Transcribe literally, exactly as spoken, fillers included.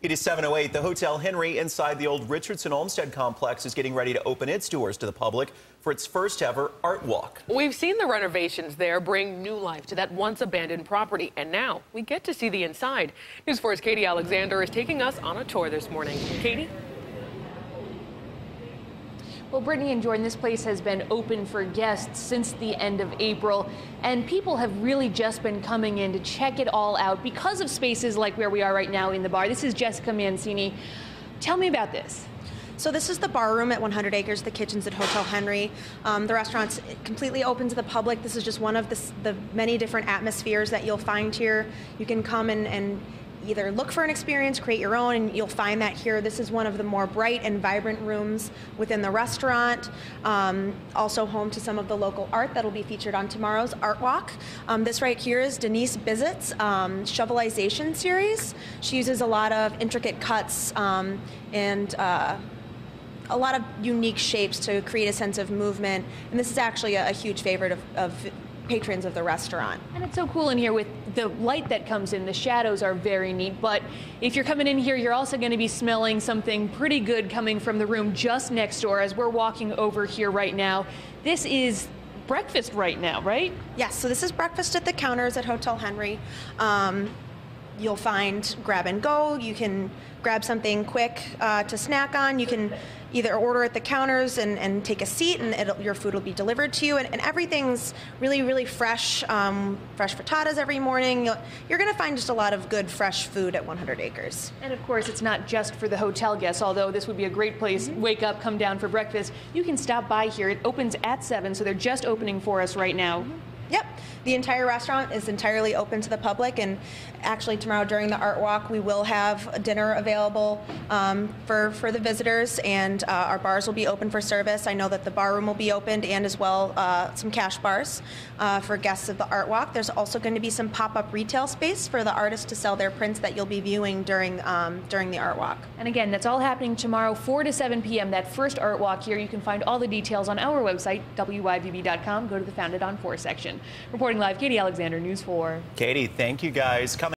It is seven oh eight. The Hotel Henry inside the old Richardson Olmsted Complex is getting ready to open its doors to the public for its first ever art walk. We've seen the renovations there bring new life to that once abandoned property, and now we get to see the inside. News four's Katie Alexander is taking us on a tour this morning. Katie? Well, Brittany and Jordan, this place has been open for guests since the end of April, and people have really just been coming in to check it all out because of spaces like where we are right now in the bar. This is Jessica Mancini. Tell me about this. So this is the bar room at one hundred acres, the kitchens at Hotel Henry. Um, the restaurant's completely open to the public. This is just one of the, the many different atmospheres that you'll find here. You can come and, and either look for an experience, create your own, and you'll find that here. This is one of the more bright and vibrant rooms within the restaurant. Um, also home to some of the local art that'll be featured on tomorrow's art walk. Um, this right here is Denise Bizet's um, shovelization series. She uses a lot of intricate cuts um, and uh, a lot of unique shapes to create a sense of movement, and this is actually a, a huge favorite of, of patrons of the restaurant. And it's so cool in here with the light that comes in. The shadows are very neat, but if you're coming in here, you're also going to be smelling something pretty good coming from the room just next door as we're walking over here right now. This is breakfast right now, right? Yes, so this is breakfast at the counters at Hotel Henry. Um, You'll find grab and go. You can grab something quick uh, to snack on. You can either order at the counters and, and take a seat, and it'll, your food will be delivered to you. And, and everything's really, really fresh, um, fresh frittatas every morning. You'll, you're going to find just a lot of good, fresh food at one hundred acres. And of course, it's not just for the hotel guests, although this would be a great place. Mm-hmm. Wake up, come down for breakfast. You can stop by here. It opens at seven, so they're just opening for us right now. Mm-hmm. Yep. The entire restaurant is entirely open to the public, and actually tomorrow during the art walk we will have a dinner available um, for, for the visitors, and uh, our bars will be open for service. I know that the bar room will be opened, and as well uh, some cash bars uh, for guests of the art walk. There's also going to be some pop-up retail space for the artists to sell their prints that you'll be viewing during, um, during the art walk. And again, that's all happening tomorrow four to seven p m That first art walk here. You can find all the details on our website, W Y V B dot com. Go to the Founded on four section. Reporting live, Katie Alexander, News four. Katie, thank you guys. Coming